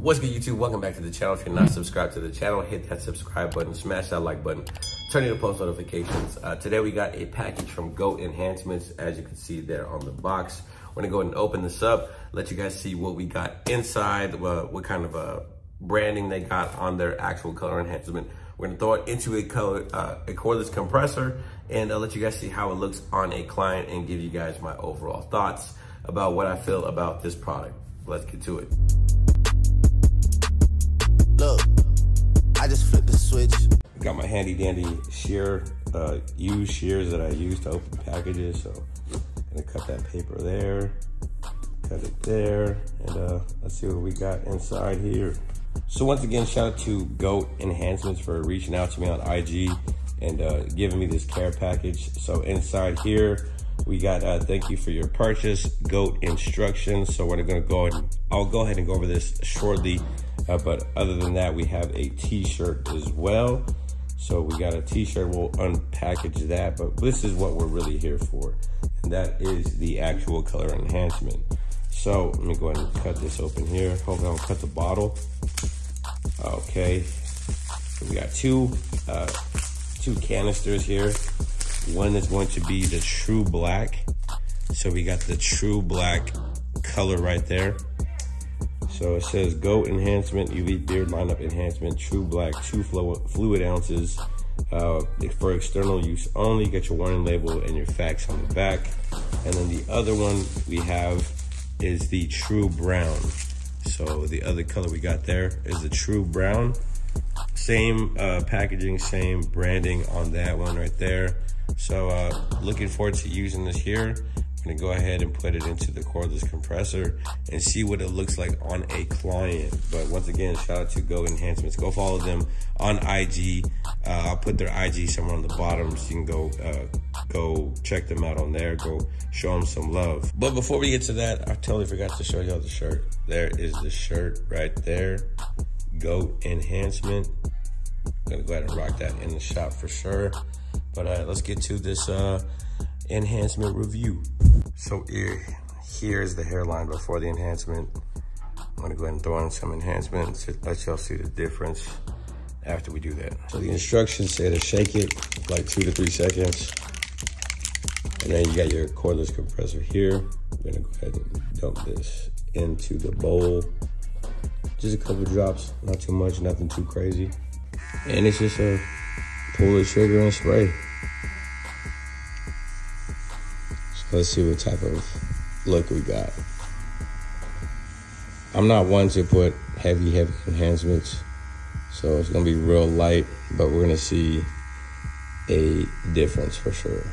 What's good, YouTube? Welcome back to the channel. If you're not subscribed to the channel, hit that subscribe button, smash that like button, turn on your post notifications. Today we got a package from GOAT Enhancements, as you can see there on the box. We're gonna go ahead and open this up, let you guys see what we got inside, what kind of branding they got on their actual color enhancement. We're gonna throw it into a cordless compressor, and I'll let you guys see how it looks on a client and give you guys my overall thoughts about what I feel about this product. Let's get to it. Look, I just flipped the switch. Got my handy dandy shear, used shears that I use to open packages. So I'm gonna cut that paper there, cut it there, and let's see what we got inside here. So once again, shout out to GOAT Enhancements for reaching out to me on IG and giving me this care package. So inside here, we got thank you for your purchase, GOAT instructions. So we're gonna go ahead, I'll go ahead and go over this shortly. But other than that, we have a t-shirt as well. So we got a t-shirt, we'll unpackage that, but this is what we're really here for. And that is the actual color enhancement. So let me go ahead and cut this open here. Hopefully I don't cut the bottle. Okay, so we got two canisters here. One is going to be the true black. So we got the true black color right there. So it says GOAT Enhancement, UV Beard Lineup Enhancement, True Black, 2 fluid ounces for external use only. You get your warning label and your facts on the back. And then the other one we have is the True Brown. So the other color we got there is the True Brown. Same packaging, same branding on that one right there. So looking forward to using this here. I'm gonna go ahead and put it into the cordless compressor and see what it looks like on a client. But once again, shout out to GOAT Enhancements. Go follow them on IG. I'll put their IG somewhere on the bottom, so you can go check them out on there. Go show them some love. But before we get to that, I totally forgot to show y'all the shirt. There is the shirt right there, GOAT Enhancement. I'm gonna go ahead and rock that in the shop for sure. But let's get to this enhancement review. So here's the hairline before the enhancement. I'm gonna go ahead and throw in some enhancements to let y'all see the difference after we do that. So the instructions say to shake it like 2 to 3 seconds. And then you got your cordless compressor here. I'm gonna go ahead and dump this into the bowl. Just a couple drops, not too much, nothing too crazy. And it's just a pull the trigger and spray. Let's see what type of look we got. I'm not one to put heavy enhancements, so it's gonna be real light, but we're gonna see a difference for sure.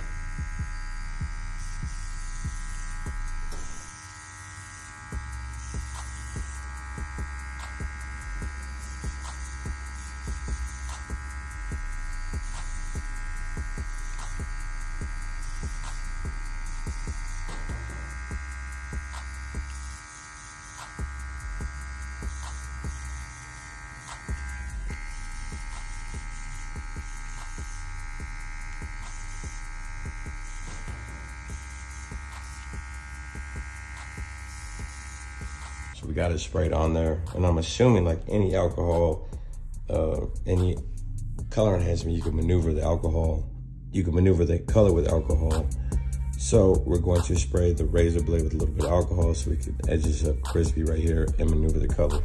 We got it sprayed on there, and I'm assuming like any alcohol, any color enhancement, you can maneuver the alcohol. You can maneuver the color with alcohol. So we're going to spray the razor blade with a little bit of alcohol so we can edge this up crispy right here and maneuver the color.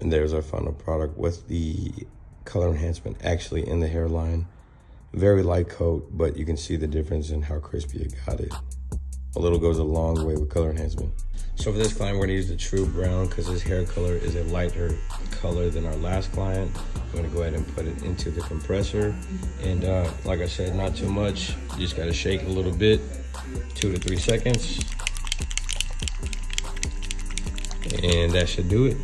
And there's our final product with the color enhancement actually in the hairline. Very light coat, but you can see the difference in how crispy it got it. A little goes a long way with color enhancement. So for this client, we're gonna use the true brown because his hair color is a lighter color than our last client. I'm gonna go ahead and put it into the compressor. And like I said, not too much. You just gotta shake a little bit, 2 to 3 seconds. And that should do it.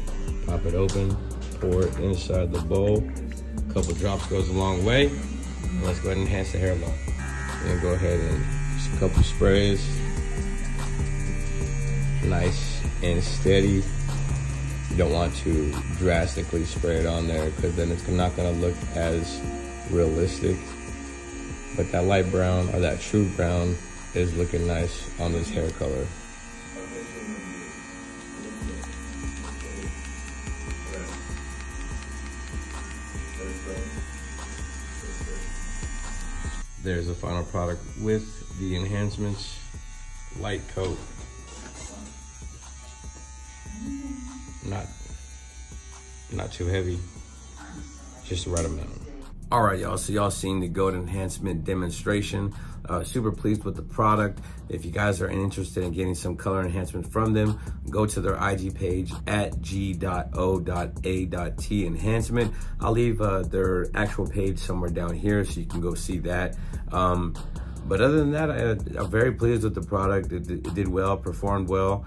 Pop it open, pour it inside the bowl. A couple drops goes a long way. Let's go ahead and enhance the hairline. And go ahead and just a couple sprays. Nice and steady. You don't want to drastically spray it on there because then it's not going to look as realistic. But that light brown or that true brown is looking nice on this hair color. There's the final product with the enhancements light coat. Not too heavy, just the right amount. All right, y'all, so y'all seen the GOAT enhancement demonstration. Super pleased with the product. If you guys are interested in getting some color enhancement from them, go to their IG page at g.o.a.t enhancement. I'll leave their actual page somewhere down here so you can go see that. But other than that, I'm very pleased with the product. It did well, performed well.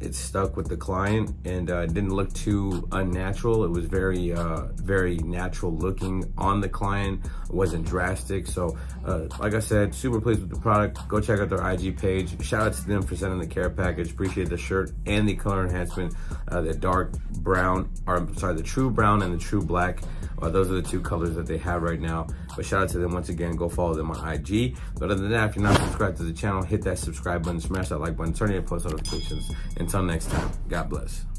It stuck with the client and it didn't look too unnatural. It was very, very natural looking on the client. It wasn't drastic. So like I said, super pleased with the product. Go check out their IG page. Shout out to them for sending the care package. Appreciate the shirt and the color enhancement, the dark brown, or I'm sorry, the true brown and the true black. Those are the two colors that they have right now. But shout out to them once again. Go follow them on IG. But other than that, if you're not subscribed to the channel, hit that subscribe button, smash that like button, turn on your post notifications. Until next time, God bless.